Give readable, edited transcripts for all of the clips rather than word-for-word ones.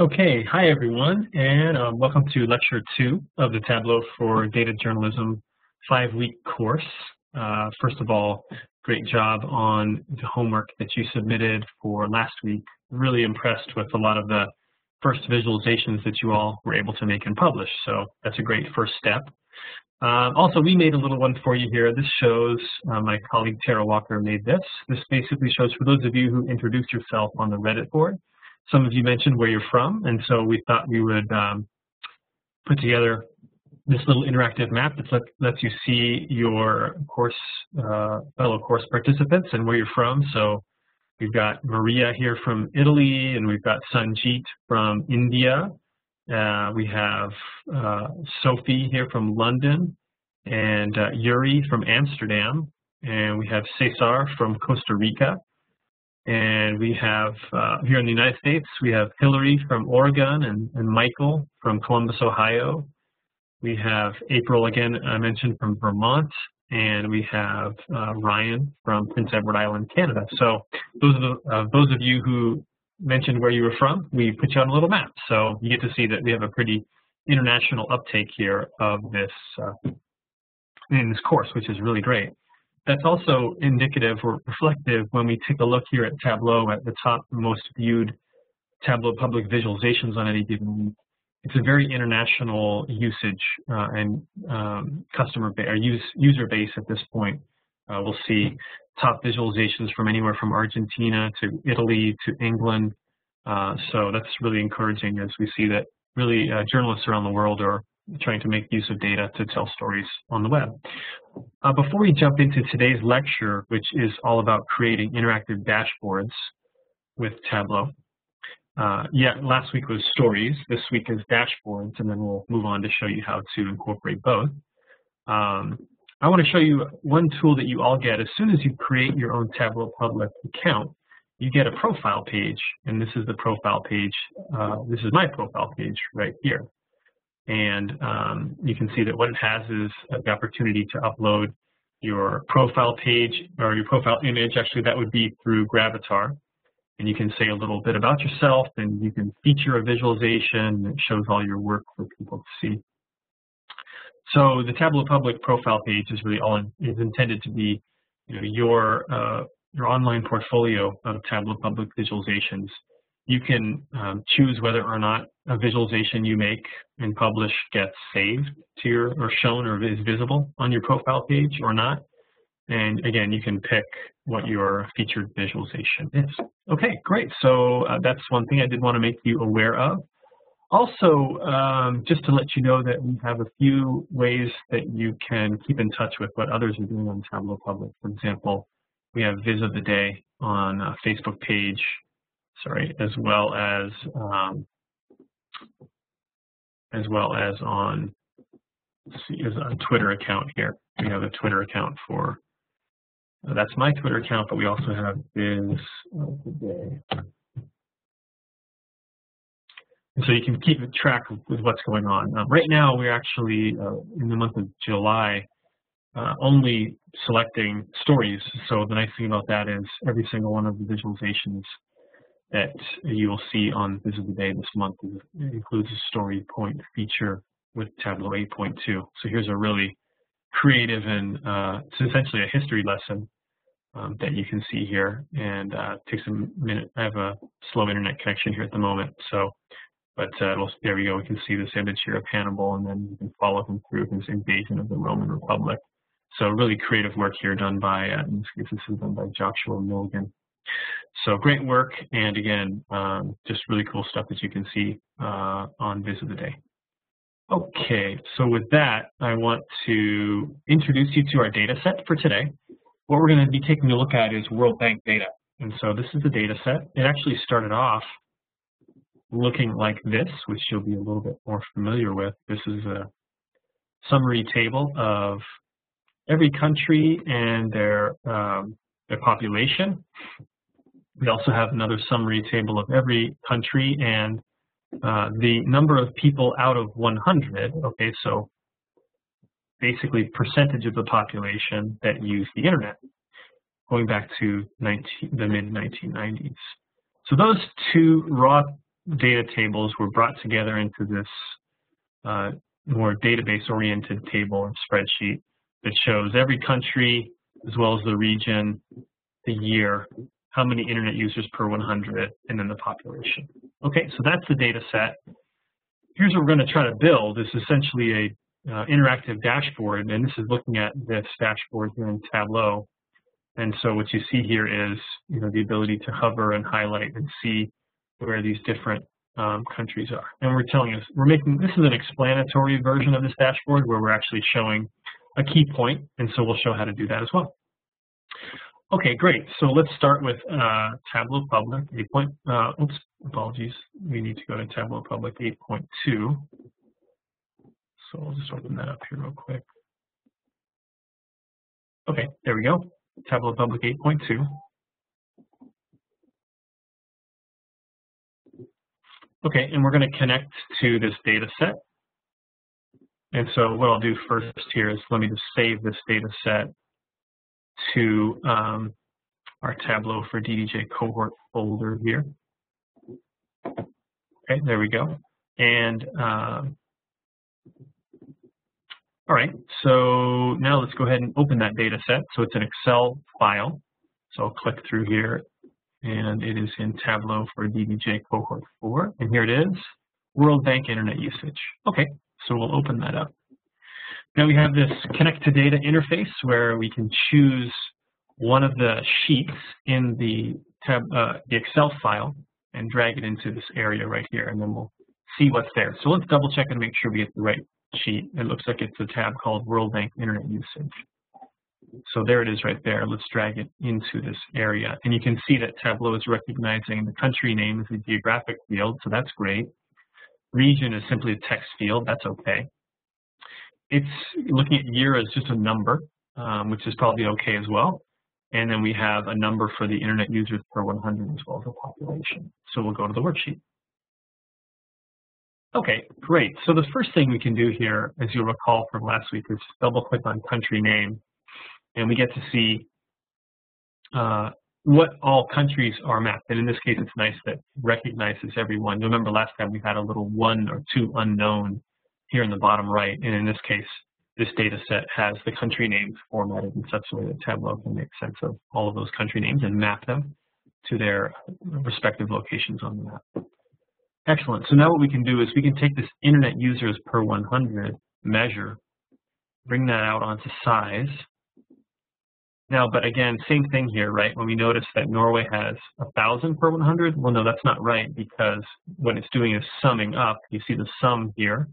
Okay, hi everyone, and welcome to Lecture 2 of the Tableau for Data Journalism 5-week course. First of all, great job on the homework that you submitted for last week. Really impressed with a lot of the first visualizations that you all were able to make and publish, so that's a great first step. Also, we made a little one for you here. This shows, my colleague Tara Walker made this. This basically shows, for those of you who introduced yourself on the Reddit board, some of you mentioned where you're from, and so we thought we would put together this little interactive map that lets you see your course, fellow course participants and where you're from. So we've got Maria here from Italy, and we've got Sanjit from India. We have Sophie here from London, and Yuri from Amsterdam, and we have Cesar from Costa Rica. And we have, here in the United States, we have Hillary from Oregon and Michael from Columbus, Ohio. We have April, again, I mentioned, from Vermont. And we have Ryan from Prince Edward Island, Canada. So those are those of you who mentioned where you were from, we put you on a little map. So you get to see that we have a pretty international uptake here of this, in this course, which is really great. That's also indicative or reflective when we take a look here at Tableau at the top most viewed Tableau public visualizations on any given week. It's a very international usage and user base at this point. We'll see top visualizations from anywhere from Argentina to Italy to England. So that's really encouraging as we see that really journalists around the world are trying to make use of data to tell stories on the web. Before we jump into today's lecture, which is all about creating interactive dashboards with Tableau, last week was stories, this week is dashboards, and then we'll move on to show you how to incorporate both. I want to show you one tool that you all get as soon as you create your own Tableau Public account. You get a profile page, and this is the profile page. This is my profile page right here. And you can see that what it has is the opportunity to upload your profile page or your profile image. Actually, that would be through Gravatar. And you can say a little bit about yourself, and you can feature a visualization that shows all your work for people to see. So the Tableau Public profile page is really is intended to be, you know, your online portfolio of Tableau Public visualizations. You can choose whether or not a visualization you make and publish gets saved to your, or shown or is visible on your profile page or not. And again, you can pick what your featured visualization is. Okay, great. So that's one thing I did want to make you aware of. Also, just to let you know that we have a few ways that you can keep in touch with what others are doing on Tableau Public. For example, we have Viz of the Day on a Facebook page. As well as on, let's see, is a Twitter account here. We have a Twitter account for, that's my Twitter account, but we also have Viz of the Day. And so you can keep track with what's going on. Right now, we're actually in the month of July. Only selecting stories. So the nice thing about that is every single one of the visualizations that you will see on Viz of the Day this month includes a story point feature with Tableau 8.2. So here's a really creative and it's essentially a history lesson that you can see here. And it takes a minute. I have a slow internet connection here at the moment. So, but there we go. We can see this image here of Hannibal, and then you can follow him through his invasion of the Roman Republic. So really creative work here done by, in this case, this is done by Joshua Milligan. So great work, and again, just really cool stuff that you can see on Viz of the Day. Okay, so with that, I want to introduce you to our data set for today. What we're going to be taking a look at is World Bank data. And so this is the data set. It actually started off looking like this, which you'll be a little bit more familiar with. This is a summary table of every country and their population. We also have another summary table of every country and the number of people out of 100. Okay, so basically percentage of the population that use the internet, going back to the mid-1990s. So those two raw data tables were brought together into this more database-oriented table and spreadsheet that shows every country as well as the region, the year, how many internet users per 100, and then the population. Okay, so that's the data set. Here's what we're going to try to build. This is essentially a interactive dashboard, and this is looking at this dashboard here in Tableau. And so what you see here is, you know, the ability to hover and highlight and see where these different countries are. And this is an explanatory version of this dashboard where we're actually showing a key point, and so we'll show how to do that as well. Okay, great. So let's start with Tableau Public 8.2. Oops, apologies. We need to go to Tableau Public 8.2. So I'll just open that up here real quick. Okay, there we go. Tableau Public 8.2. Okay, and we're going to connect to this data set. And so what I'll do first here is let me just save this data set to our Tableau for DDJ cohort folder here. Okay, there we go. And all right, so now let's go ahead and open that data set. So it's an Excel file. So I'll click through here, and it is in Tableau for DDJ cohort 4. And here it is, World Bank internet usage. Okay, so we'll open that up. Now we have this connect to data interface where we can choose one of the sheets in the Excel file and drag it into this area right here, and then we'll see what's there. So let's double check and make sure we get the right sheet. It looks like it's a tab called World Bank internet usage. So there it is right there. Let's drag it into this area. And you can see that Tableau is recognizing the country name as a geographic field, so that's great. Region is simply a text field, that's okay. It's looking at year as just a number, which is probably okay as well. And then we have a number for the internet users per 100 as well as the population. So we'll go to the worksheet. Okay, great. So the first thing we can do here, as you'll recall from last week, is double click on country name. And we get to see what all countries are mapped. And in this case, it's nice that it recognizes everyone. You remember last time we had a little one or two unknown here in the bottom right, and in this case, this data set has the country names formatted in such a way that Tableau can make sense of all of those country names and map them to their respective locations on the map. Excellent, so now what we can do is we can take this internet users per 100 measure, bring that out onto size. Now, but again, same thing here, right? When we notice that Norway has 1,000 per 100, well, no, that's not right, because what it's doing is summing up. You see the sum here.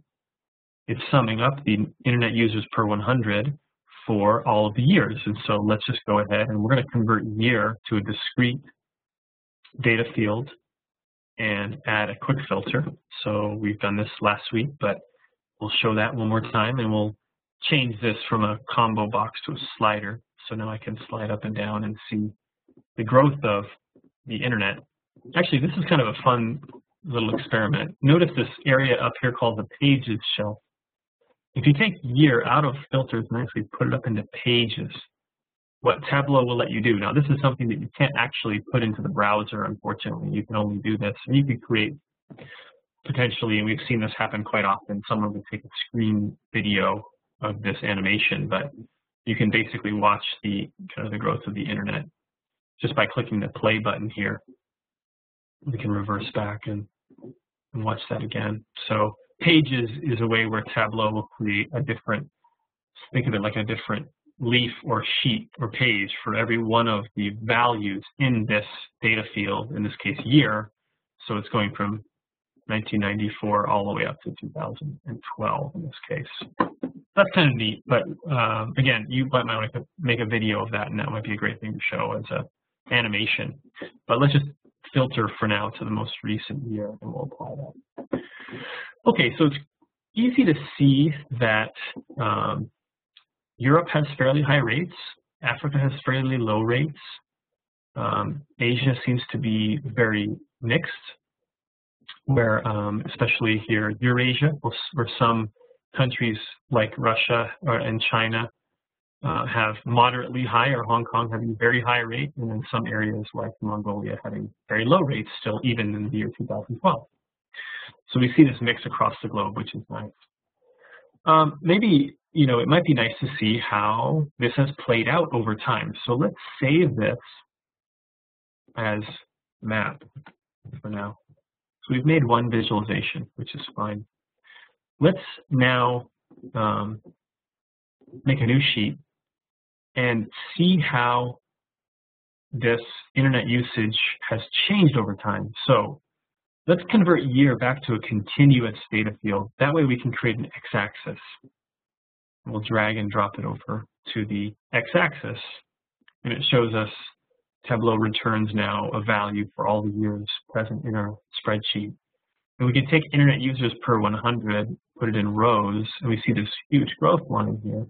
It's summing up the internet users per 100 for all of the years. And so let's just go ahead and we're going to convert year to a discrete data field and add a quick filter. So we've done this last week, but we'll show that one more time, and we'll change this from a combo box to a slider. So now I can slide up and down and see the growth of the internet. Actually, this is kind of a fun little experiment. Notice this area up here called the pages shelf. If you take year out of filters and actually put it up into pages, what Tableau will let you do. Now, this is something that you can't actually put into the browser, unfortunately. You can only do this. And you can create, potentially, and we've seen this happen quite often, someone would take a screen video of this animation, but you can basically watch the kind of the growth of the internet just by clicking the play button here. We can reverse back and watch that again. So pages is a way where Tableau will create a different, think of it like a different leaf or sheet or page for every one of the values in this data field, in this case year. So it's going from 1994 all the way up to 2012 in this case. That's kind of neat, but again, you might want to make a video of that, and that might be a great thing to show as an animation. But let's just filter for now to the most recent year, and we'll apply that. Okay, so it's easy to see that Europe has fairly high rates, Africa has fairly low rates, Asia seems to be very mixed, where especially here Eurasia, where some countries like Russia and China have moderately high, or Hong Kong having very high rate, and then some areas like Mongolia having very low rates still, even in the year 2012. So we see this mix across the globe, which is nice. Maybe, you know, it might be nice to see how this has played out over time. So let's save this as map for now. So we've made one visualization, which is fine. Let's now make a new sheet and see how this internet usage has changed over time. So let's convert year back to a continuous data field. That way we can create an x-axis. We'll drag and drop it over to the x-axis, and it shows us Tableau returns now a value for all the years present in our spreadsheet. And we can take internet users per 100, put it in rows, and we see this huge growth line here.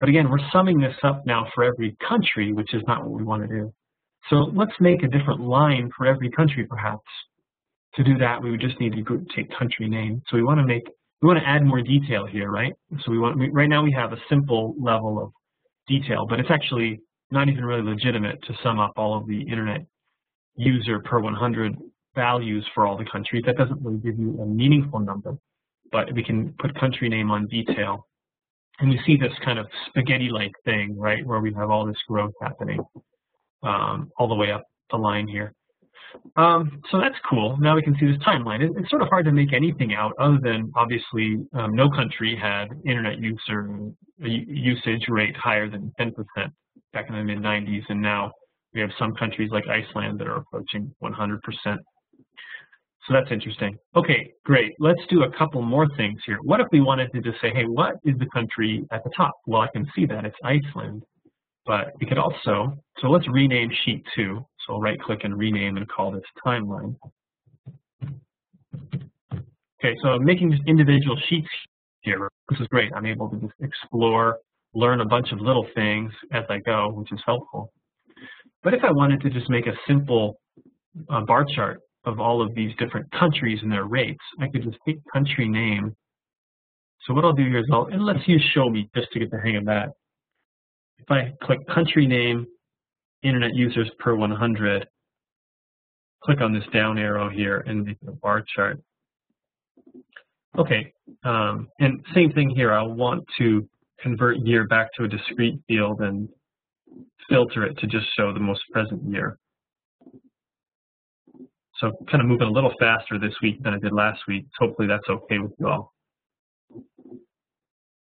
But again, we're summing this up now for every country, which is not what we want to do. So let's make a different line for every country, perhaps. To do that, we would just need to take country name. So we want to make, we want to add more detail here, right? So we want, right now we have a simple level of detail, but it's actually not even really legitimate to sum up all of the internet user per 100 values for all the countries. That doesn't really give you a meaningful number, but we can put country name on detail. And we see this kind of spaghetti-like thing, right, where we have all this growth happening all the way up the line here. So that's cool. Now we can see this timeline. It's sort of hard to make anything out other than, obviously, no country had internet usage rate higher than 10% back in the mid-90s, and now we have some countries like Iceland that are approaching 100%. So that's interesting. Okay, great. Let's do a couple more things here. What if we wanted to just say, hey, what is the country at the top? Well, I can see that. It's Iceland. But we could also, so let's rename sheet 2. So I'll right-click and rename and call this timeline. Okay, so I'm making just individual sheets here. This is great. I'm able to just explore, learn a bunch of little things as I go, which is helpful. But if I wanted to just make a simple bar chart of all of these different countries and their rates, I could just take country name. So what I'll do here is I'll, and let's use show me just to get the hang of that. If I click country name, internet users per 100, click on this down arrow here and make a bar chart. Okay, and same thing here. I'll want to convert year back to a discrete field and filter it to just show the most present year. So kind of moving a little faster this week than I did last week. Hopefully that's okay with you all.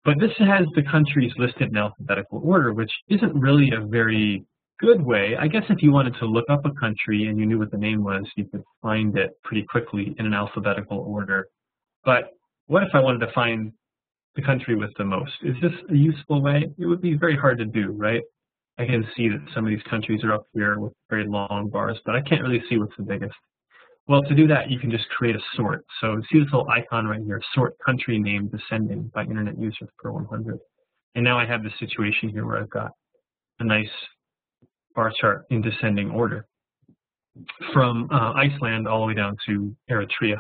But this has the countries listed in alphabetical order, which isn't really a very good way. I guess if you wanted to look up a country and you knew what the name was, you could find it pretty quickly in an alphabetical order. But what if I wanted to find the country with the most? Is this a useful way? It would be very hard to do, right? I can see that some of these countries are up here with very long bars, but I can't really see what's the biggest. Well, to do that, you can just create a sort. So see this little icon right here, sort country name descending by internet users per 100. And now I have this situation here where I've got a nice bar chart in descending order from Iceland all the way down to Eritrea.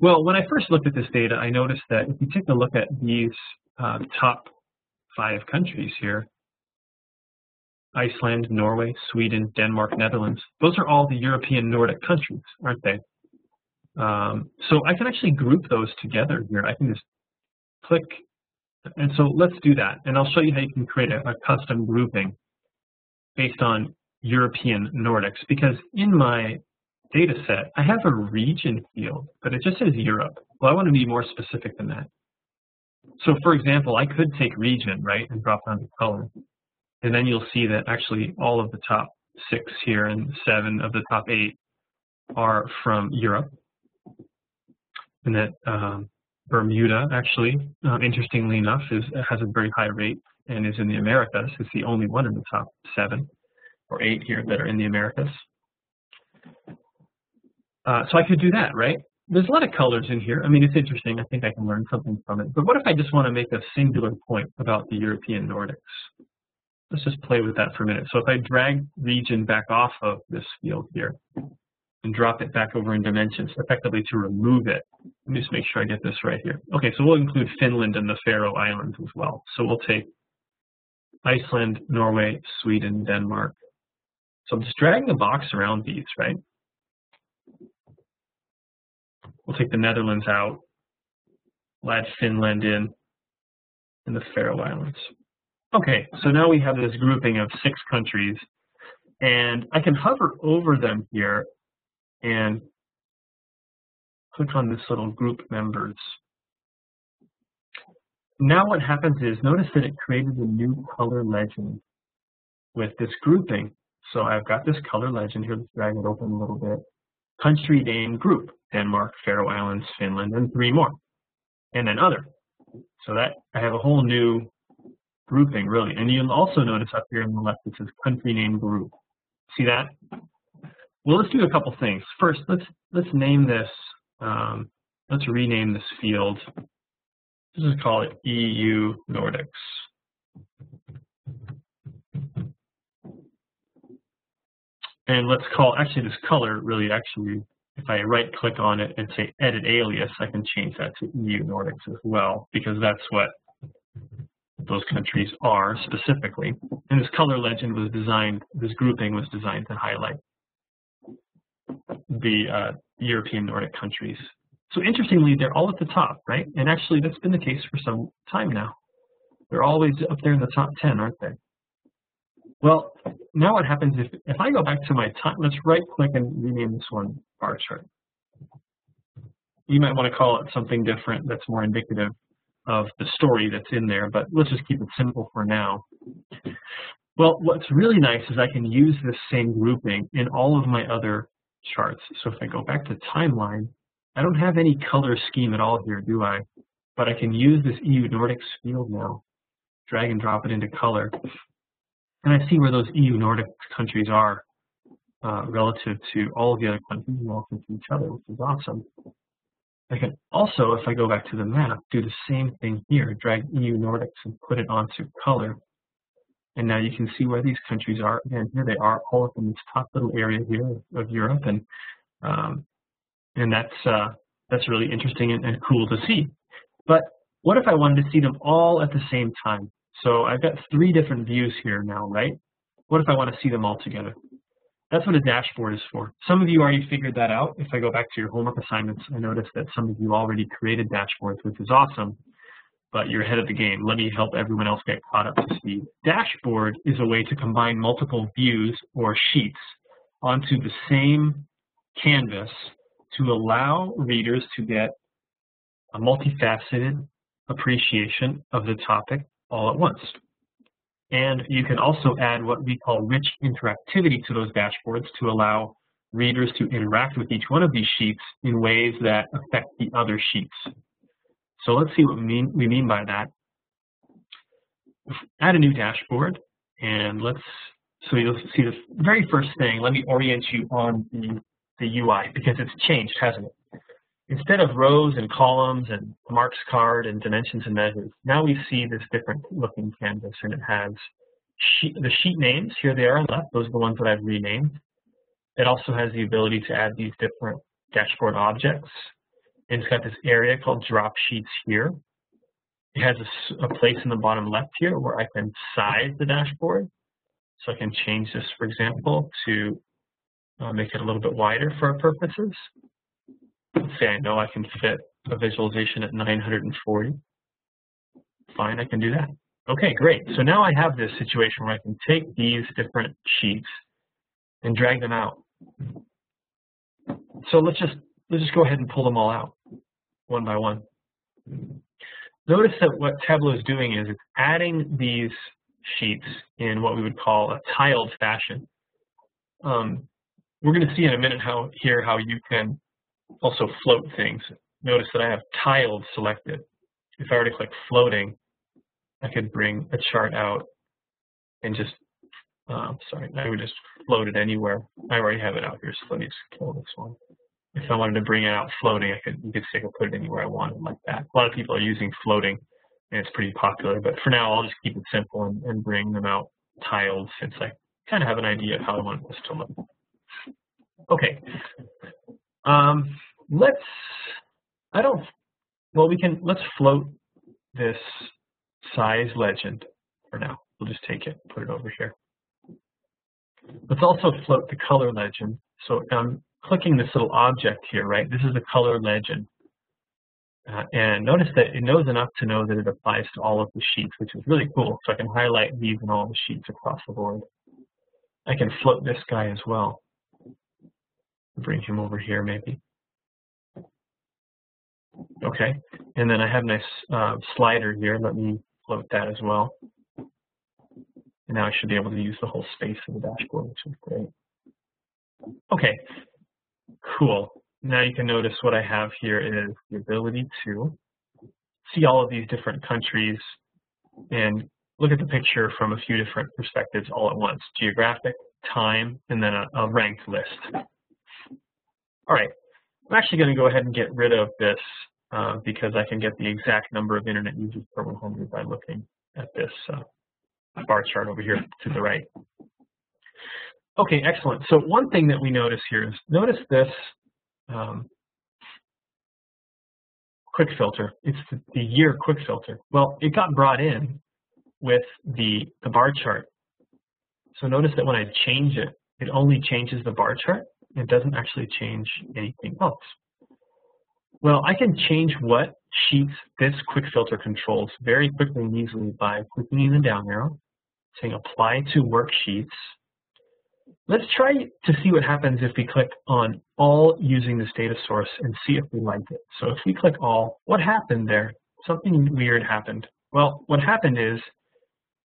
Well, when I first looked at this data, I noticed that if you take a look at these top 5 countries here, Iceland, Norway, Sweden, Denmark, Netherlands. Those are all the European Nordic countries, aren't they? So I can actually group those together here. I can just click, and so let's do that. And I'll show you how you can create a custom grouping based on European Nordics, because in my data set, I have a region field, but it just says Europe. Well, I want to be more specific than that. So for example, I could take region, right, and drop down to color. And then you'll see that actually all of the top 6 here and 7 of the top 8 are from Europe. And that Bermuda, actually, interestingly enough, has a very high rate and is in the Americas. It's the only one in the top 7 or 8 here that are in the Americas. So I could do that, right? There's a lot of colors in here. I mean, it's interesting. I think I can learn something from it. But what if I just want to make a singular point about the European Nordics? Let's just play with that for a minute. So if I drag region back off of this field here and drop it back over in dimensions, effectively to remove it, let me just make sure I get this right here. Okay, so we'll include Finland and the Faroe Islands as well. So we'll take Iceland, Norway, Sweden, Denmark. So I'm just dragging the box around these, right? We'll take the Netherlands out. We'll add Finland in and the Faroe Islands. Okay, so now we have this grouping of 6 countries, and I can hover over them here and click on this little group members. Now what happens is, notice that it created a new color legend with this grouping. So I've got this color legend here, let's drag it open a little bit. Country name group, Denmark, Faroe Islands, Finland, and 3 more. And then other. So that I have a whole new grouping really. And you'll also notice up here on the left it says country name group. See that? Well, let's do a couple things. First, let's name this, let's rename this field. Let's just call it EU Nordics. And let's call, actually this color really actually, if I right click on it and say edit alias, I can change that to EU Nordics as well, because that's what those countries are specifically. And this color legend was designed, this grouping was designed to highlight the European Nordic countries. So interestingly, they're all at the top, right? And actually that's been the case for some time now. They're always up there in the top 10, aren't they? Well, now what happens if I go back to my time, let's right click and rename this one bar chart. You might want to call it something different that's more indicative of the story that's in there, but let's just keep it simple for now. Well, what's really nice is I can use this same grouping in all of my other charts. So if I go back to timeline, I don't have any color scheme at all here, do I? But I can use this EU Nordics field now, drag and drop it into color. And I see where those EU Nordic countries are relative to all of the other countries and relative to each other, which is awesome. I can also, if I go back to the map, do the same thing here, drag EU Nordics and put it onto color. And now you can see where these countries are. Again, here they are, all up in this top little area here of Europe. And that's really interesting and cool to see. But what if I wanted to see them all at the same time? So I've got 3 different views here now, right? What if I want to see them all together? That's what a dashboard is for. Some of you already figured that out. If I go back to your homework assignments, I noticed that some of you already created dashboards, which is awesome, but you're ahead of the game. Let me help everyone else get caught up to speed. Dashboard is a way to combine multiple views or sheets onto the same canvas to allow readers to get a multifaceted appreciation of the topic all at once. And you can also add what we call rich interactivity to those dashboards to allow readers to interact with each one of these sheets in ways that affect the other sheets. So let's see what we mean by that. Add a new dashboard, and let's, so you'll see the very first thing, let me orient you on the UI, because it's changed, hasn't it? Instead of rows and columns and marks card and dimensions and measures, now we see this different looking canvas, and it has the sheet names, here they are on the left, those are the ones that I've renamed. It also has the ability to add these different dashboard objects, and it's got this area called drop sheets here. It has a place in the bottom left here where I can size the dashboard, so I can change this, for example, to make it a little bit wider for our purposes. Say I know I can fit a visualization at 940. Fine, I can do that. Okay, great. So now I have this situation where I can take these different sheets and drag them out. So let's just go ahead and pull them all out one by one. Notice that what Tableau is doing is it's adding these sheets in what we would call a tiled fashion. We're going to see in a minute how you can also float things. Notice that I have tiled selected. If I were to click floating, I could bring a chart out and just, sorry, I would just float it anywhere. I already have it out here, so let me just kill this one. If I wanted to bring it out floating, I could put it anywhere I wanted like that. A lot of people are using floating, and it's pretty popular, but for now I'll just keep it simple and bring them out tiled, since I kind of have an idea of how I want this to look. Okay. Let's float this size legend for now. We'll just take it, put it over here. Let's also float the color legend. So I'm clicking this little object here, right? This is the color legend. And notice that it knows enough to know that it applies to all of the sheets, which is really cool. So I can highlight these and all the sheets across the board. I can float this guy as well. Bring him over here maybe. Okay, and then I have my slider here. Let me float that as well. And now I should be able to use the whole space of the dashboard, which is great. Okay, cool. Now you can notice what I have here is the ability to see all of these different countries and look at the picture from a few different perspectives all at once. Geographic, time, and then a ranked list. All right, I'm actually going to go ahead and get rid of this because I can get the exact number of internet users per 100 by looking at this bar chart over here to the right. Okay, excellent. So one thing that we notice here is, notice this quick filter. It's the year quick filter. Well, it got brought in with the bar chart. So notice that when I change it, it only changes the bar chart. It doesn't actually change anything else. Well, I can change what sheets this quick filter controls very quickly and easily by clicking the down arrow, saying apply to worksheets. Let's try to see what happens if we click on all using this data source and see if we like it. So if we click all, what happened there? Something weird happened. Well, what happened is,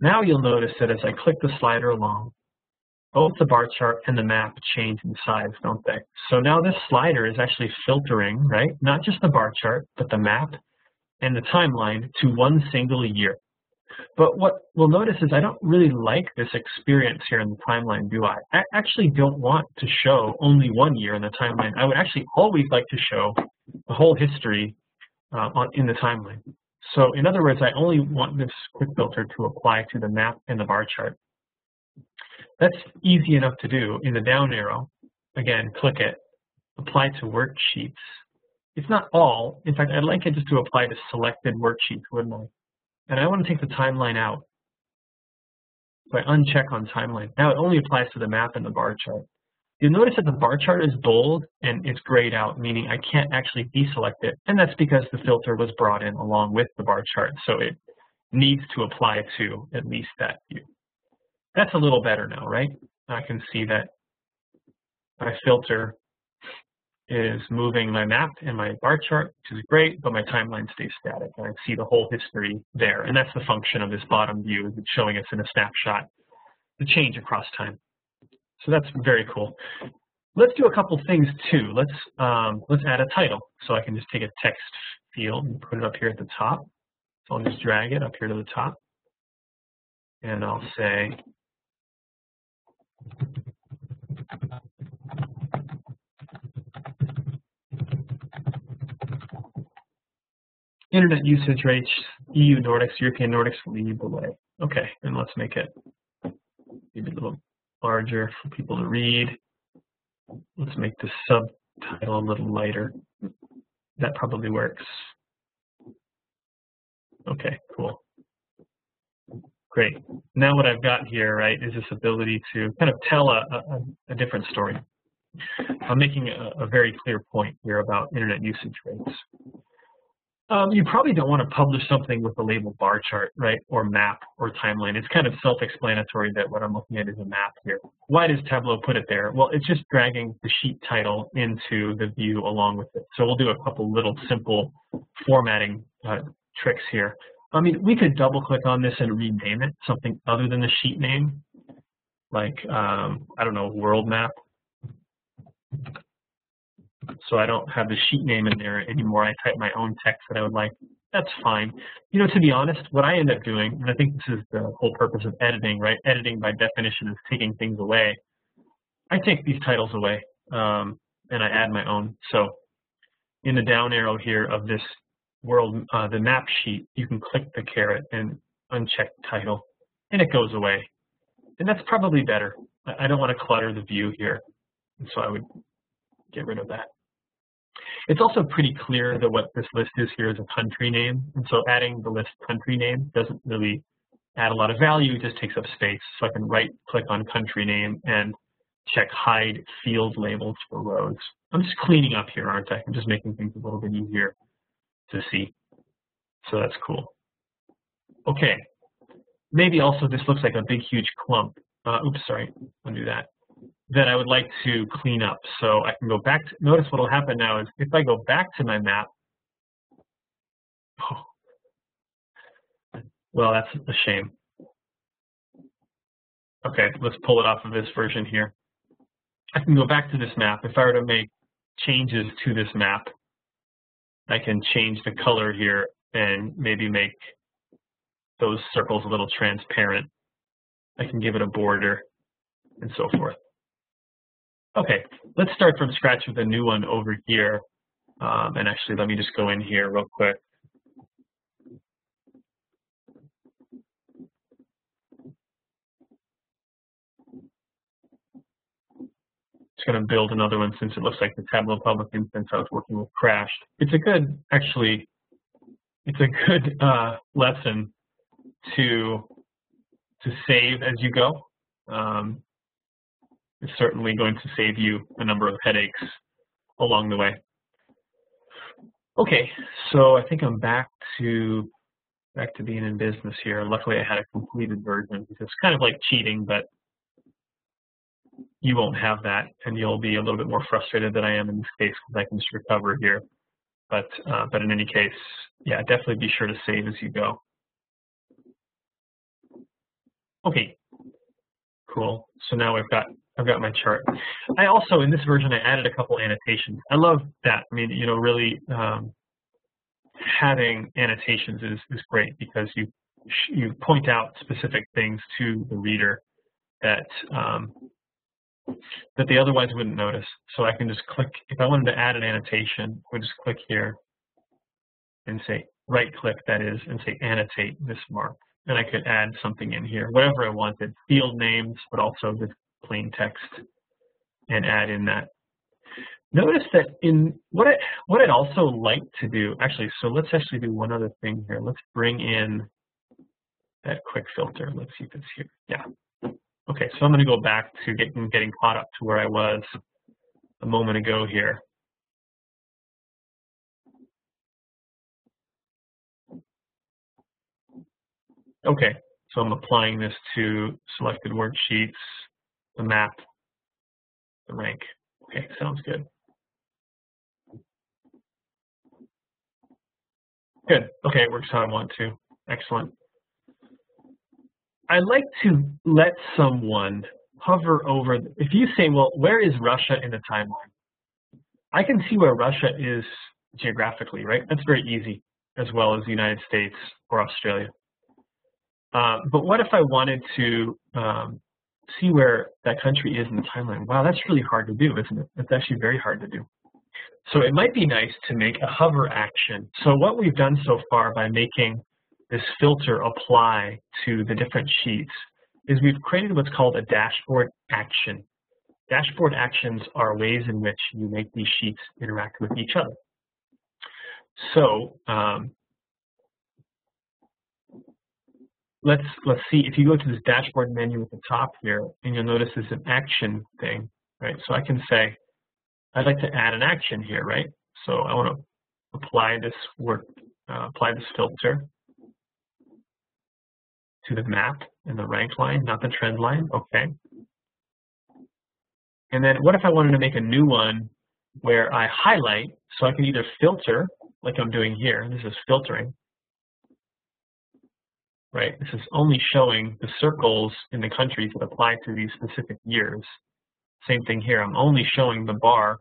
now you'll notice that as I click the slider along, both the bar chart and the map change in size, don't they? So now this slider is actually filtering, right? Not just the bar chart, but the map and the timeline to one single year. But what we'll notice is I don't really like this experience here in the timeline, do I? I actually don't want to show only one year in the timeline. I would actually always like to show the whole history in the timeline. So in other words, I only want this quick filter to apply to the map and the bar chart. That's easy enough to do. In the down arrow, again, click it, apply to worksheets. It's not all. In fact, I'd like it just to apply to selected worksheets, wouldn't I? And I want to take the timeline out. So I uncheck on timeline. Now it only applies to the map and the bar chart. You'll notice that the bar chart is bold and it's grayed out, meaning I can't actually deselect it. And that's because the filter was brought in along with the bar chart. So it needs to apply to at least that view. That's a little better now, right? I can see that my filter is moving my map and my bar chart, which is great, but my timeline stays static, and I see the whole history there. And that's the function of this bottom view, is it's showing us in a snapshot the change across time. So that's very cool. Let's do a couple things too. Let's add a title. So I can just take a text field and put it up here at the top. So I'll just drag it up here to the top, and I'll say, internet usage rates, EU Nordics, European Nordics lead the way. Okay, and let's make it maybe a little larger for people to read. Let's make the subtitle a little lighter. That probably works. Okay, cool. Great. Now what I've got here, right, is this ability to kind of tell a different story. I'm making a very clear point here about internet usage rates. You probably don't want to publish something with the label bar chart, right, or map or timeline. It's kind of self-explanatory that what I'm looking at is a map here. Why does Tableau put it there? Well, it's just dragging the sheet title into the view along with it. So we'll do a couple little simple formatting tricks here. I mean, we could double click on this and rename it something other than the sheet name, like, I don't know, world map. So I don't have the sheet name in there anymore. I type my own text that I would like. That's fine. You know, to be honest, what I end up doing, and I think this is the whole purpose of editing, right? Editing by definition is taking things away. I take these titles away and I add my own. So in the down arrow here of this world, the map sheet, you can click the caret and uncheck title, and it goes away. And that's probably better. I don't want to clutter the view here, and so I would get rid of that. It's also pretty clear that what this list is here is a country name, and so adding the list country name doesn't really add a lot of value, it just takes up space. So I can right-click on country name and check hide field labels for rows. I'm just cleaning up here, aren't I? I'm just making things a little bit easier. to see. So that's cool. Okay, maybe also this looks like a big, huge clump. Oops, sorry, undo that. That I would like to clean up. So I can go back to, notice what will happen now is if I go back to my map, oh, well, that's a shame. Okay, let's pull it off of this version here. I can go back to this map. If I were to make changes to this map, I can change the color here and maybe make those circles a little transparent. I can give it a border and so forth. Okay, let's start from scratch with a new one over here. And actually, let me just go in here real quick. Just going to build another one since it looks like the Tableau Public instance I was working with crashed. It's a good, actually, it's a good lesson to save as you go. It's certainly going to save you a number of headaches along the way. Okay, so I think I'm back to being in business here. Luckily, I had a completed version. It's kind of like cheating, but you won't have that, and you'll be a little bit more frustrated than I am in this case because I can just recover here. But in any case, yeah, definitely be sure to save as you go. Okay, cool. So now I've got my chart. I also, in this version, I added a couple annotations. I love that. I mean, you know, really having annotations is great because you point out specific things to the reader that that they otherwise wouldn't notice. So I can just click, if I wanted to add an annotation, I would just click here and say, right click, that is, and say annotate this mark. And I could add something in here, whatever I wanted, field names, but also this plain text, and add in that. Notice that in what I'd also like to do, actually, so let's actually do one other thing here. Let's bring in that quick filter. Let's see if it's here. Yeah. Okay, so I'm going to go back to getting caught up to where I was a moment ago here. Okay, so I'm applying this to selected worksheets, the map, the rank. Okay, sounds good. Good, okay, it works how I want to. Excellent. I like to let someone hover over, if you say, well, where is Russia in the timeline? I can see where Russia is geographically, right? That's very easy, as well as the United States or Australia. But what if I wanted to see where that country is in the timeline? Wow, that's really hard to do, isn't it? That's actually very hard to do. So it might be nice to make a hover action. So what we've done so far by making this filter apply to the different sheets is we've created what's called a dashboard action. Dashboard actions are ways in which you make these sheets interact with each other. So, Let's see, if you go to this dashboard menu at the top here, and you'll notice there's an action thing, right? So I can say, I'd like to add an action here, right? So I want to apply this filter to the map and the rank line, not the trend line, okay. And then what if I wanted to make a new one where I highlight, so I can either filter, like I'm doing here, this is filtering, right? This is only showing the circles in the countries that apply to these specific years. Same thing here, I'm only showing the bar,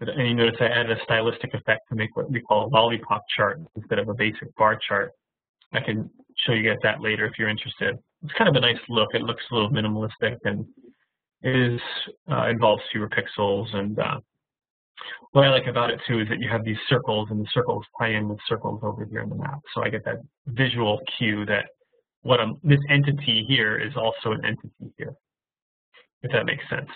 and you notice I added a stylistic effect to make what we call a lollipop chart instead of a basic bar chart. I can show you guys that later if you're interested. It's kind of a nice look, it looks a little minimalistic and it is, involves fewer pixels, and what I like about it too is that you have these circles, and the circles tie in with circles over here in the map. So I get that visual cue that this entity here is also an entity here, if that makes sense.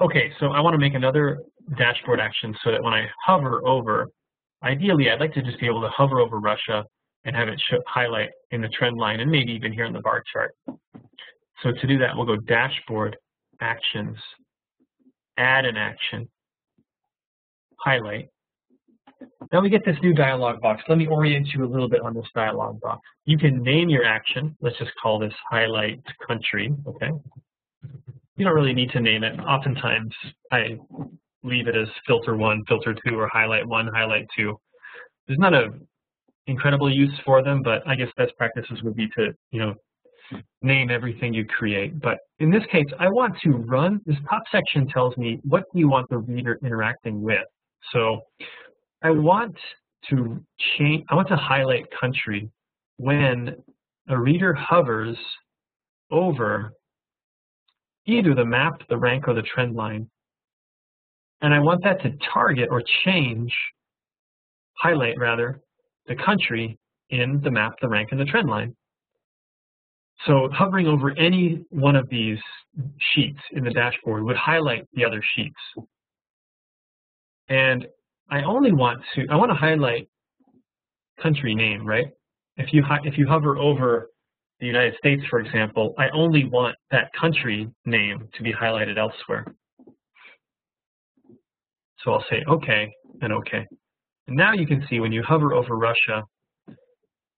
Okay, so I want to make another dashboard action so that when I hover over, ideally I'd like to just be able to hover over Russia and have it highlight in the trend line and maybe even here in the bar chart. So to do that, we'll go dashboard actions, add an action, highlight, Now we get this new dialog box. Let me orient you a little bit on this dialog box. You can name your action. Let's just call this highlight country, okay? You don't really need to name it. Oftentimes I leave it as filter one, filter two, or highlight one, highlight two. There's not an incredible use for them, but I guess best practices would be to, you know, name everything you create. But in this case, I want to run, this top section tells me what do you want the reader interacting with. So I want to change, I want to highlight country when a reader hovers over either the map, the rank, or the trend line. And I want that to target or change, highlight rather, the country in the map, the rank, and the trend line. So hovering over any one of these sheets in the dashboard would highlight the other sheets. And I only want to, I want to highlight country name, right? If you hover over the United States, for example, I only want that country name to be highlighted elsewhere. So I'll say okay and okay. And now you can see when you hover over Russia,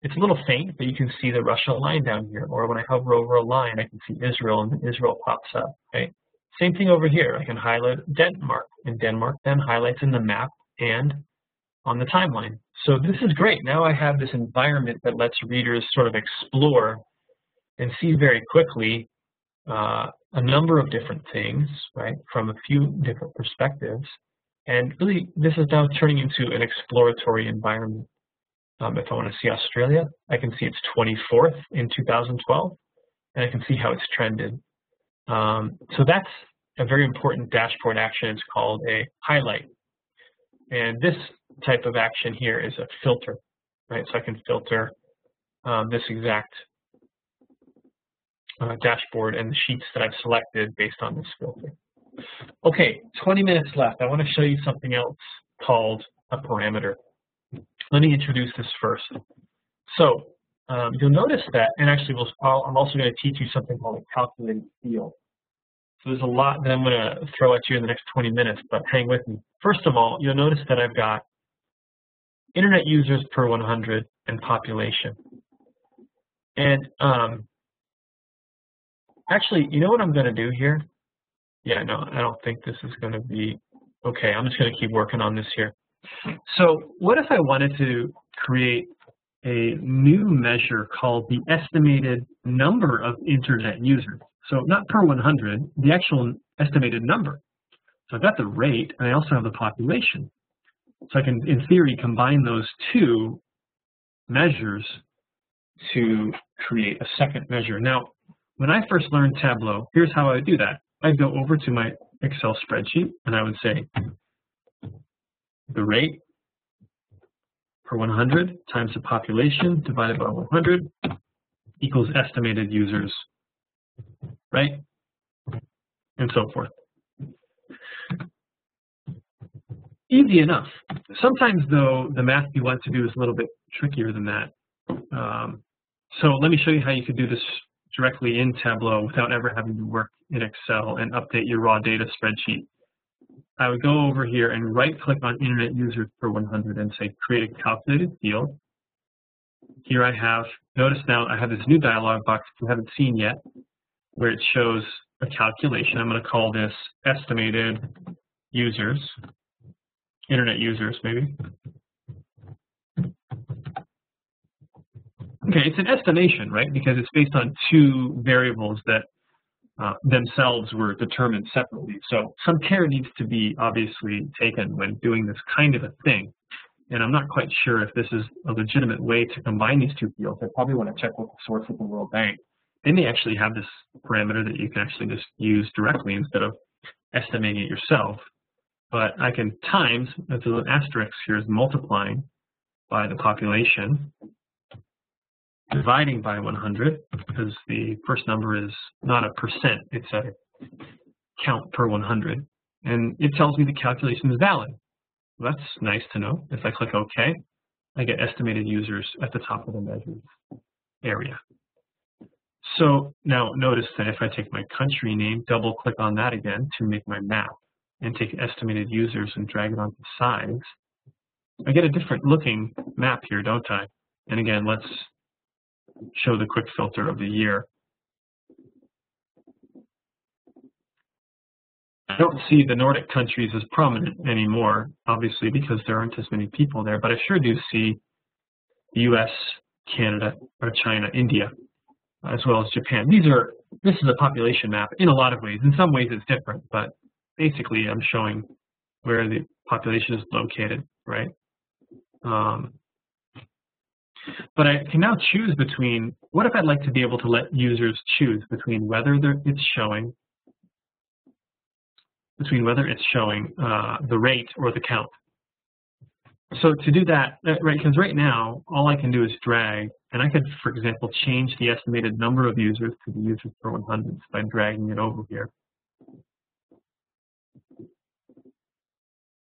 it's a little faint, but you can see the Russia line down here. Or when I hover over a line, I can see Israel, and Israel pops up, right? Same thing over here. I can highlight Denmark, and Denmark then highlights in the map and on the timeline. So this is great. Now I have this environment that lets readers sort of explore and see very quickly a number of different things, right, from a few different perspectives. And really, this is now turning into an exploratory environment. If I want to see Australia, I can see its 24th in 2012, and I can see how it's trended. So that's a very important dashboard action. It's called a highlight. And this type of action here is a filter, right? So I can filter this exact dashboard and the sheets that I've selected based on this filter. Okay, 20 minutes left. I want to show you something else called a parameter. Let me introduce this first. So you'll notice that, and actually I'm also going to teach you something called a calculated field. So there's a lot that I'm going to throw at you in the next 20 minutes, but hang with me. First of all, you'll notice that I've got internet users per 100 and population. And actually, you know what I'm going to do here? Yeah, no, I don't think this is going to be okay. I'm just going to keep working on this here. So what if I wanted to create a new measure called the estimated number of internet users? So not per 100, the actual estimated number. So I've got the rate, and I also have the population. So I can, in theory, combine those two measures to create a second measure. Now, when I first learned Tableau, here's how I would do that. I'd go over to my Excel spreadsheet, and I would say, the rate per 100 times the population divided by 100 equals estimated users, right? And so forth. Easy enough. Sometimes, though, the math you want to do is a little bit trickier than that. So let me show you how you could do this directly in Tableau without ever having to work in Excel and update your raw data spreadsheet. I would go over here and right-click on Internet Users per 100 and say Create a Calculated Field. Here I have, notice now I have this new dialog box you haven't seen yet, where it shows a calculation. I'm going to call this Estimated Users, Internet Users maybe. Okay, it's an estimation, right, because it's based on two variables that themselves were determined separately. So some care needs to be obviously taken when doing this kind of a thing. And I'm not quite sure if this is a legitimate way to combine these two fields. I probably want to check with the source of the World Bank. They may actually have this parameter that you can actually just use directly instead of estimating it yourself. But I can times, as an asterisk here is multiplying by the population, dividing by 100, because the first number is not a percent, it's a count per 100. And it tells me the calculation is valid. Well, that's nice to know. If I click OK, I get estimated users at the top of the measures area. So now notice that if I take my country name, double click on that again to make my map, and take estimated users and drag it onto size, I get a different looking map here, don't I? And again, let's show the quick filter of the year. I don't see the Nordic countries as prominent anymore, obviously, because there aren't as many people there, but I sure do see the US, Canada, or China, India, as well as Japan. This is a population map in a lot of ways. In some ways it's different, but basically I'm showing where the population is located, right? But I can now choose between, what if I'd like to be able to let users choose between whether it's showing the rate or the count. So to do that, right, because right now, all I can do is drag, and I could, for example, change the estimated number of users to the users per 100 by dragging it over here.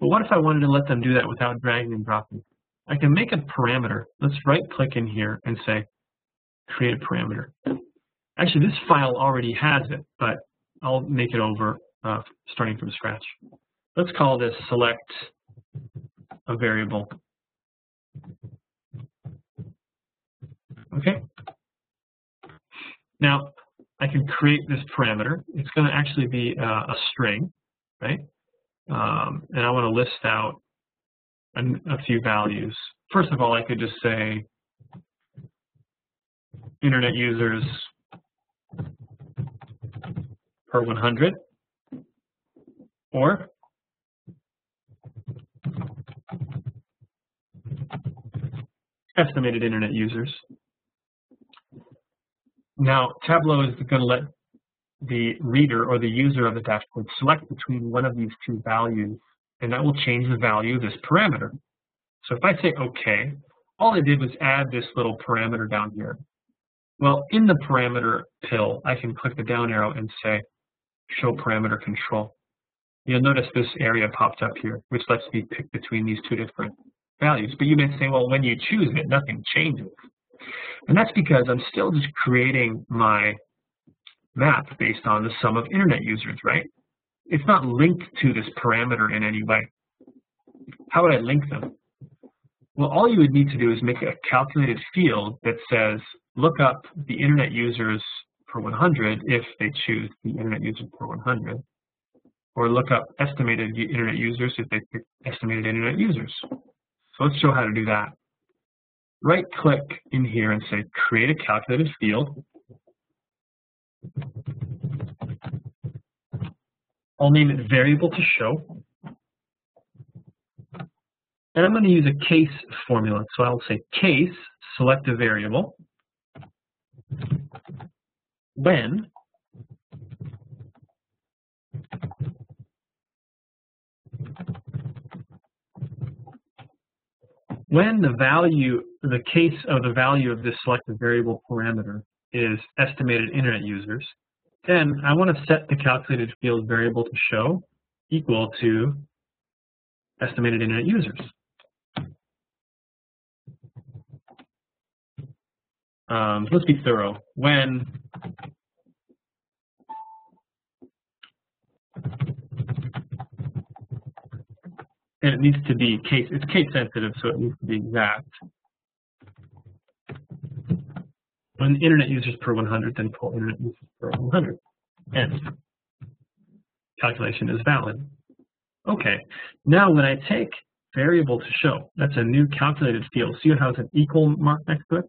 But what if I wanted to let them do that without dragging and dropping? I can make a parameter. Let's right click in here and say, create a parameter. Actually, this file already has it, but I'll make it over starting from scratch. Let's call this select a variable. Okay. Now, I can create this parameter. It's going to actually be a string, right? And I want to list out a few values. First of all, I could just say internet users per 100, or estimated internet users. Now, Tableau is going to let the reader or the user of the dashboard select between one of these two values, and that will change the value of this parameter. So if I say OK, all I did was add this little parameter down here. Well, in the parameter pill, I can click the down arrow and say show parameter control. You'll notice this area popped up here, which lets me pick between these two different values. But you may say, well, when you choose it, nothing changes. And that's because I'm still just creating my map based on the sum of internet users, right? It's not linked to this parameter in any way. How would I link them? Well, all you would need to do is make a calculated field that says, look up the internet users per 100 if they choose the internet user per 100, or look up estimated internet users if they pick estimated internet users. So let's show how to do that. Right click in here and say, create a calculated field. I'll name it variable to show. And I'm going to use a case formula. So I'll say case, select a variable, when the value, the case of the value of this selected variable parameter is estimated internet users, then I want to set the calculated field variable to show equal to estimated internet users. Let's be thorough. When and it needs to be case, it's case sensitive, so it needs to be exact. When internet users per 100, then pull internet users per 100. And calculation is valid. Okay, now when I take variable to show, that's a new calculated field. See how it's an equal mark next to it?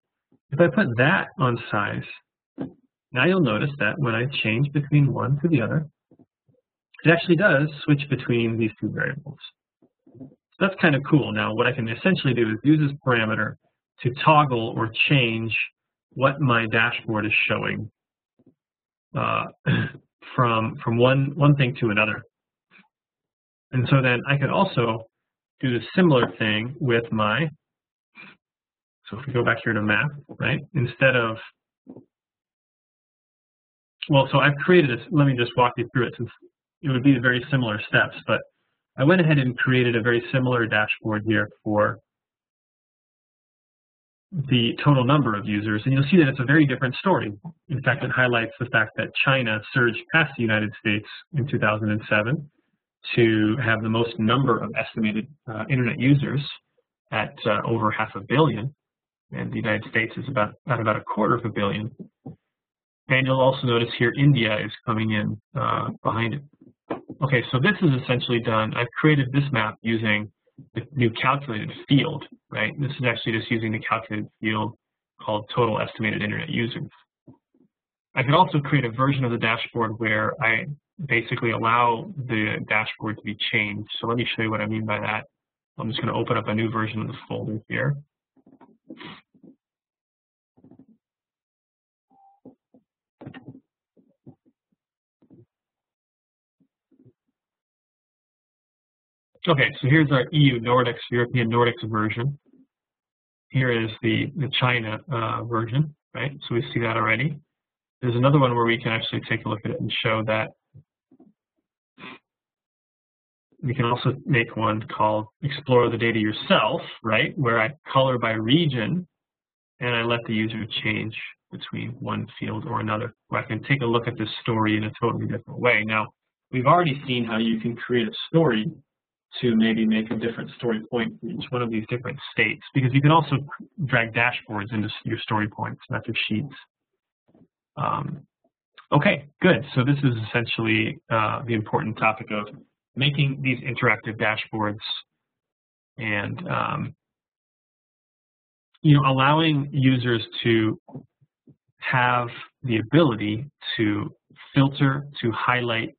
If I put that on size, now you'll notice that when I change between one to the other, it actually does switch between these two variables. That's kind of cool. Now, what I can essentially do is use this parameter to toggle or change what my dashboard is showing from one thing to another. And so then I could also do the similar thing with my, so if we go back here to map, right? Instead of, well, so I've created this, let me just walk you through it since it would be very similar steps, but I went ahead and created a very similar dashboard here for the total number of users, and you'll see that it's a very different story. In fact, it highlights the fact that China surged past the United States in 2007 to have the most number of estimated internet users, at over $500 million, and the United States is about at about $250 million. And you'll also notice here India is coming in behind it. Okay, so this is essentially done. I've created this map using the new calculated field, right? This is actually just using the calculated field called total estimated internet users. I could also create a version of the dashboard where I basically allow the dashboard to be changed. So let me show you what I mean by that. I'm just going to open up a new version of the folder here. Okay, so here's our EU Nordics, European Nordics version. Here is the China version, right? So we see that already. There's another one where we can actually take a look at it and show that. We can also make one called Explore the Data Yourself, right? Where I color by region and I let the user change between one field or another, where I can take a look at this story in a totally different way. Now, we've already seen how you can create a story to maybe make a different story point for each one of these different states, because you can also drag dashboards into your story points, not your sheets. Okay, good. So this is essentially the important topic of making these interactive dashboards and allowing users to have the ability to filter, to highlight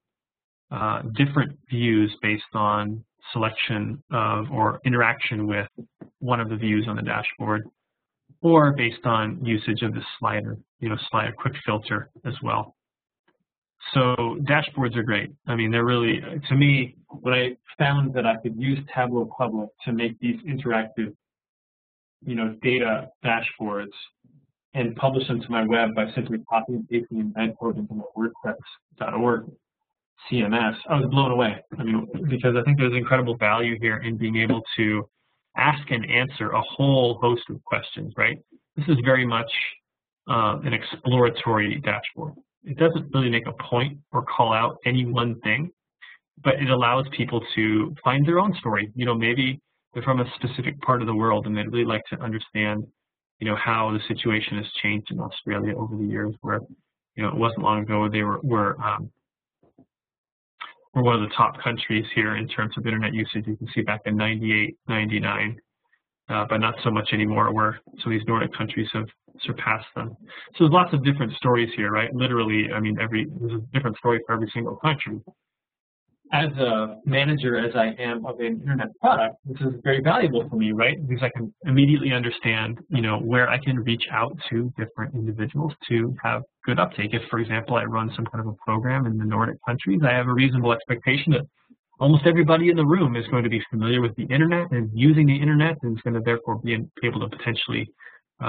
different views based on selection of or interaction with one of the views on the dashboard, or based on usage of the slider, slide a quick filter as well. So dashboards are great. I mean, they're really, to me, what I found that I could use Tableau Public to make these interactive, data dashboards and publish them to my web by simply copying and pasting and import into my WordPress.org CMS. I was blown away. I mean, because I think there's incredible value here in being able to ask and answer a whole host of questions, right? This is very much an exploratory dashboard. It doesn't really make a point or call out any one thing, but it allows people to find their own story. Maybe they're from a specific part of the world and they'd really like to understand, how the situation has changed in Australia over the years, where, it wasn't long ago they were one of the top countries here in terms of internet usage. You can see back in 98, 99, but not so much anymore, where some of these Nordic countries have surpassed them. So there's lots of different stories here, right? Literally, I mean, there's a different story for every single country. As a manager, as I am of an internet product, this is very valuable for me, right? Because I can immediately understand, where I can reach out to different individuals to have good uptake. If, for example, I run some kind of a program in the Nordic countries, I have a reasonable expectation that almost everybody in the room is going to be familiar with the internet and using the internet, and is going to therefore be able to potentially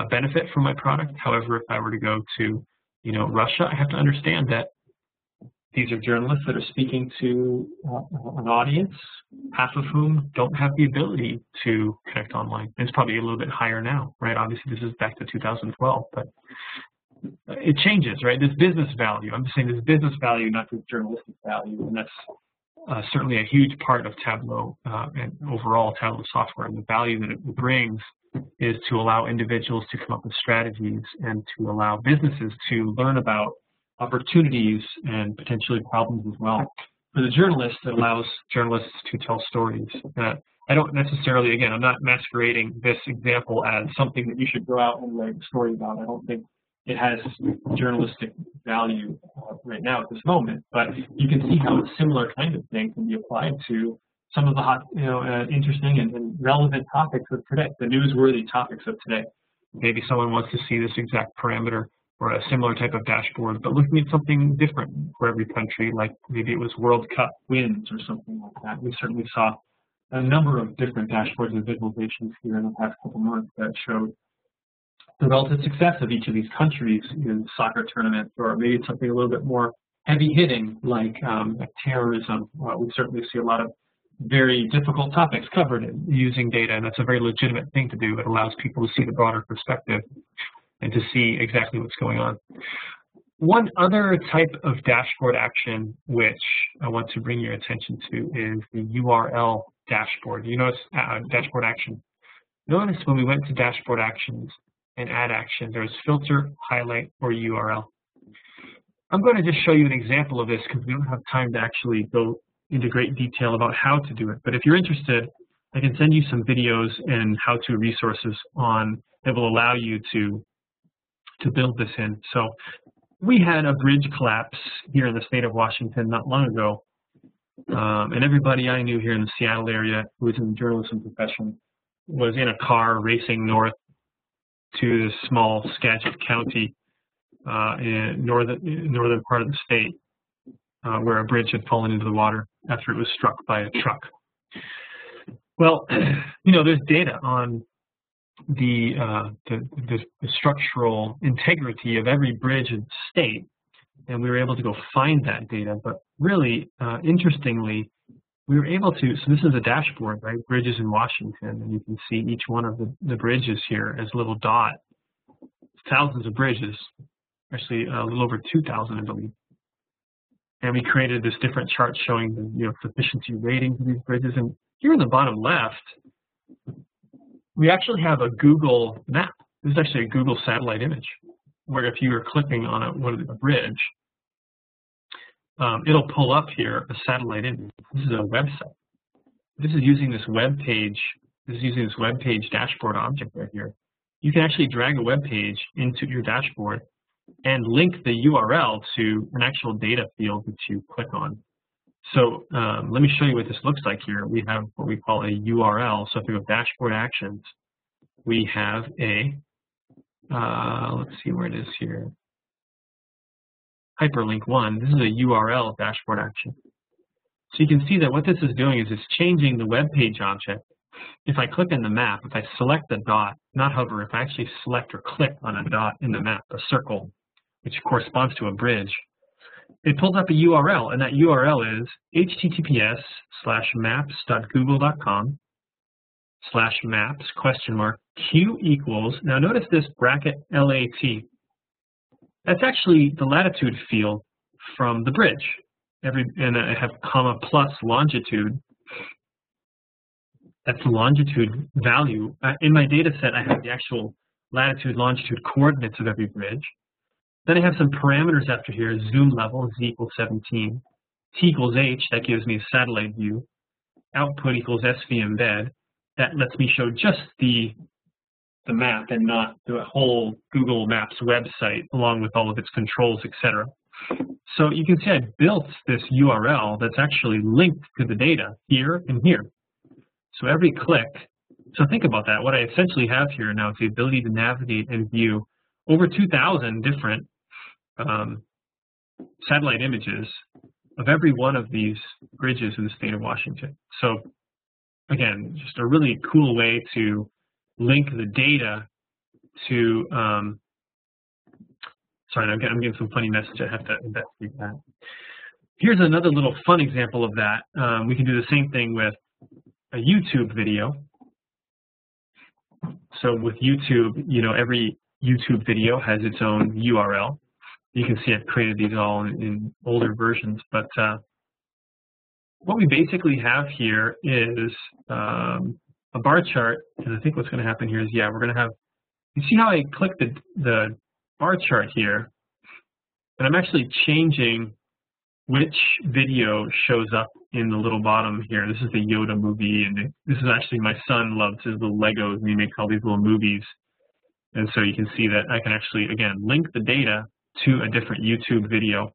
benefit from my product. However, if I were to go to, Russia, I have to understand that these are journalists that are speaking to an audience, half of whom don't have the ability to connect online. And it's probably a little bit higher now, right? Obviously, this is back to 2012, but it changes, right? This business value, I'm just saying this business value, not just journalistic value, and that's certainly a huge part of Tableau and overall Tableau software, and the value that it brings is to allow individuals to come up with strategies and to allow businesses to learn about opportunities and potentially problems as well. For the journalist, it allows journalists to tell stories. I don't necessarily, again, I'm not masquerading this example as something that you should go out and write a story about. I don't think it has journalistic value right now at this moment, but you can see how a similar kind of thing can be applied to some of the hot, interesting and relevant topics of today, the newsworthy topics of today. Maybe someone wants to see this exact parameter or a similar type of dashboard, but looking at something different for every country, like maybe it was World Cup wins or something like that. We certainly saw a number of different dashboards and visualizations here in the past couple months that showed the relative success of each of these countries in soccer tournaments, or maybe it's something a little bit more heavy hitting, like terrorism. We certainly see a lot of very difficult topics covered in using data, and that's a very legitimate thing to do. It allows people to see the broader perspective and to see exactly what's going on. One other type of dashboard action which I want to bring your attention to is the URL dashboard. You notice dashboard action. Notice when we went to dashboard actions and add action, there's filter, highlight, or URL. I'm going to just show you an example of this because we don't have time to actually go into great detail about how to do it. But if you're interested, I can send you some videos and how-to resources on that will allow you to build this in. So we had a bridge collapse here in the state of Washington not long ago, and everybody I knew here in the Seattle area who was in the journalism profession was in a car racing north to the small Skagit County in northern part of the state where a bridge had fallen into the water after it was struck by a truck. Well, you know, there's data on the structural integrity of every bridge in the state, and we were able to go find that data. But really, interestingly, we were able to, so this is a dashboard, right? Bridges in Washington, and you can see each one of the bridges here as a little dot. Thousands of bridges, actually a little over 2,000, I believe. And we created this different chart showing the sufficiency ratings of these bridges. And here in the bottom left, we actually have a Google map. This is actually a Google satellite image, where if you are clicking on a bridge, it'll pull up here a satellite image. This is a website. This is using this web page. This is using this web page dashboard object right here. You can actually drag a web page into your dashboard and link the URL to an actual data field that you click on. So let me show you what this looks like here. We have what we call a URL. So if we go dashboard actions, we have a, let's see where it is here, hyperlink one. This is a URL dashboard action. So you can see that what this is doing is it's changing the web page object. If I click in the map, if I select the dot, not hover, if I actually select or click on a dot in the map, a circle, which corresponds to a bridge, it pulls up a URL, and that URL is https:/maps.google.com/maps?q=, now notice this bracket LAT. That's actually the latitude field from the bridge. And I have comma plus longitude. That's the longitude value. In my data set, I have the actual latitude, longitude coordinates of every bridge. Then I have some parameters after here. Zoom level is Z = 17. T = H, that gives me a satellite view. Output equals SV embed. That lets me show just the map and not the whole Google Maps website along with all of its controls, etc. So you can see I built this URL that's actually linked to the data here and here. So every click, so think about that. What I essentially have here now is the ability to navigate and view over 2,000 different satellite images of every one of these bridges in the state of Washington. So again, just a really cool way to link the data to, sorry, I'm getting some funny message. I have to investigate that. Here's another little fun example of that. We can do the same thing with a YouTube video. So with YouTube, you know, every YouTube video has its own URL. You can see I've created these all in older versions, but what we basically have here is a bar chart, and I think what's going to happen here is, yeah, we're going to have, you see how I click the bar chart here, and I'm actually changing which video shows up in the little bottom here. This is the Yoda movie, and this is actually my son loves his little Legos, and he makes all these little movies. And so you can see that I can actually, again, link the data to a different YouTube video.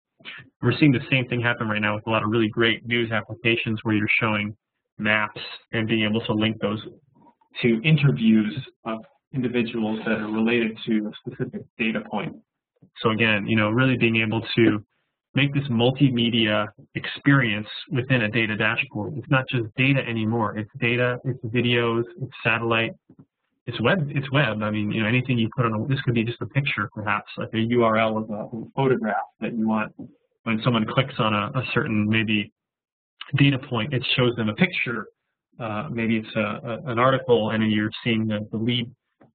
We're seeing the same thing happen right now with a lot of really great news applications where you're showing maps and being able to link those to interviews of individuals that are related to a specific data point. So again, you know, really being able to make this multimedia experience within a data dashboard. It's not just data anymore. It's data, it's videos, it's satellite, it's web. I mean, you know, anything you put on this could be just a picture, perhaps, like a URL of a photograph that you want. When someone clicks on a certain maybe data point, it shows them a picture. Maybe it's an article, and you're seeing the lead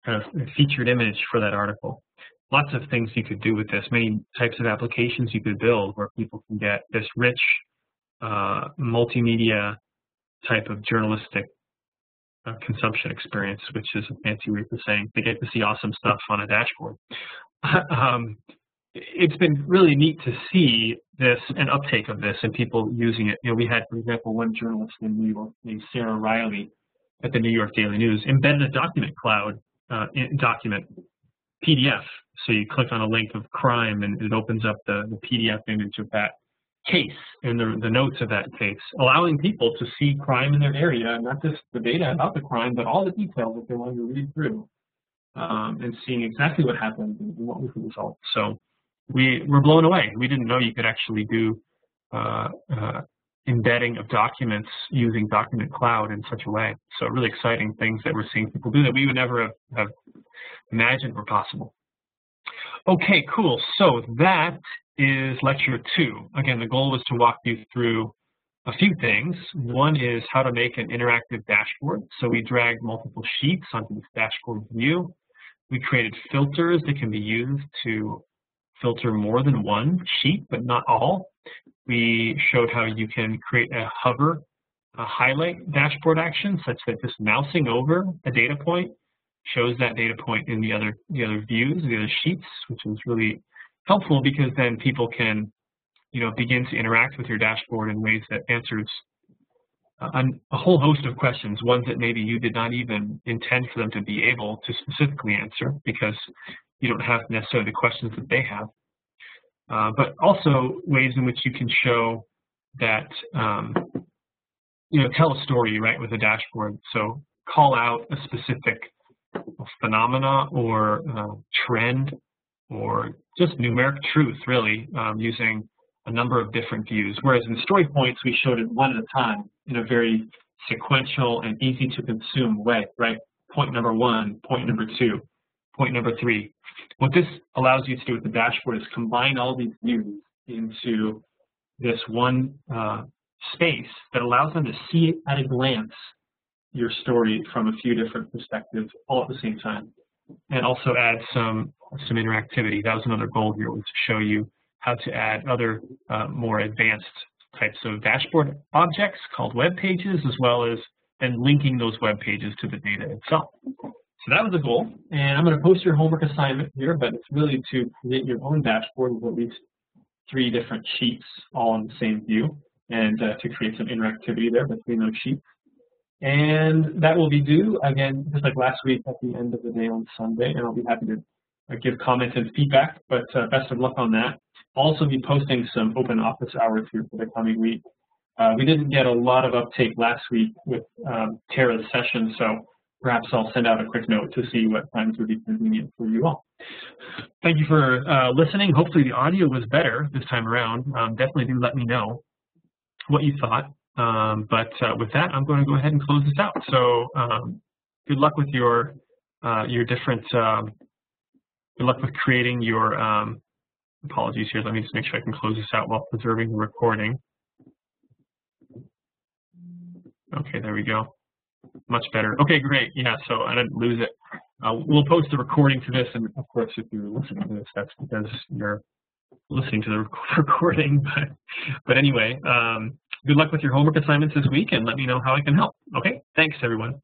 kind of featured image for that article. Lots of things you could do with this, many types of applications you could build where people can get this rich multimedia type of journalistic consumption experience, which is a fancy way of saying they get to see awesome stuff on a dashboard. It's been really neat to see this and uptake of this and people using it. You know, we had, for example, one journalist in New York named Sarah Riley at the New York Daily News embedded a document cloud document PDF. So you click on a link of crime and it opens up the PDF image of that case and the notes of that case, allowing people to see crime in their area, not just the data about the crime, but all the details that they want to read through and seeing exactly what happened and what was the result. So we were blown away. We didn't know you could actually do embedding of documents using Document Cloud in such a way. So really exciting things that we're seeing people do that we would never have imagined were possible. Okay, cool. So that is lecture 2. Again, the goal was to walk you through a few things. One is how to make an interactive dashboard. So we dragged multiple sheets onto this dashboard view. We created filters that can be used to filter more than one sheet, but not all. We showed how you can create a hover, a highlight dashboard action, such that just mousing over a data point shows that data point in the other views, the other sheets, which is really helpful because then people can, you know, begin to interact with your dashboard in ways that answers a whole host of questions, ones that maybe you did not even intend for them to be able to specifically answer because you don't have necessarily the questions that they have. But also ways in which you can show that, you know, tell a story, right, with a dashboard. So call out a specific phenomena or trend or just numeric truth, really, using a number of different views. Whereas in story points, we showed it one at a time in a very sequential and easy to consume way, right? Point number 1, point number 2, point number 3. What this allows you to do with the dashboard is combine all these views into this one space that allows them to see at a glance your story from a few different perspectives all at the same time, and also add some interactivity. That was another goal here, was to show you how to add other more advanced types of dashboard objects called web pages, as well as then linking those web pages to the data itself. So that was the goal, and I'm going to post your homework assignment here, but it's really to create your own dashboard with at least 3 different sheets all in the same view, and to create some interactivity there between those sheets. And that will be due, again, just like last week, at the end of the day on Sunday, and I'll be happy to give comments and feedback, but best of luck on that. I'll also be posting some open office hours here for the coming week. We didn't get a lot of uptake last week with Tara's session, so perhaps I'll send out a quick note to see what times would be convenient for you all. Thank you for listening. Hopefully the audio was better this time around. Definitely do let me know what you thought. With that, I'm going to go ahead and close this out. So good luck with your different, good luck with creating your, apologies here. Let me just make sure I can close this out while preserving the recording. Okay, there we go. Much better. Okay, great. Yeah, so I didn't lose it. We'll post the recording to this, and of course, if you're listening to this, that's because you're listening to the recording. But anyway, good luck with your homework assignments this week, and let me know how I can help. Okay, thanks, everyone.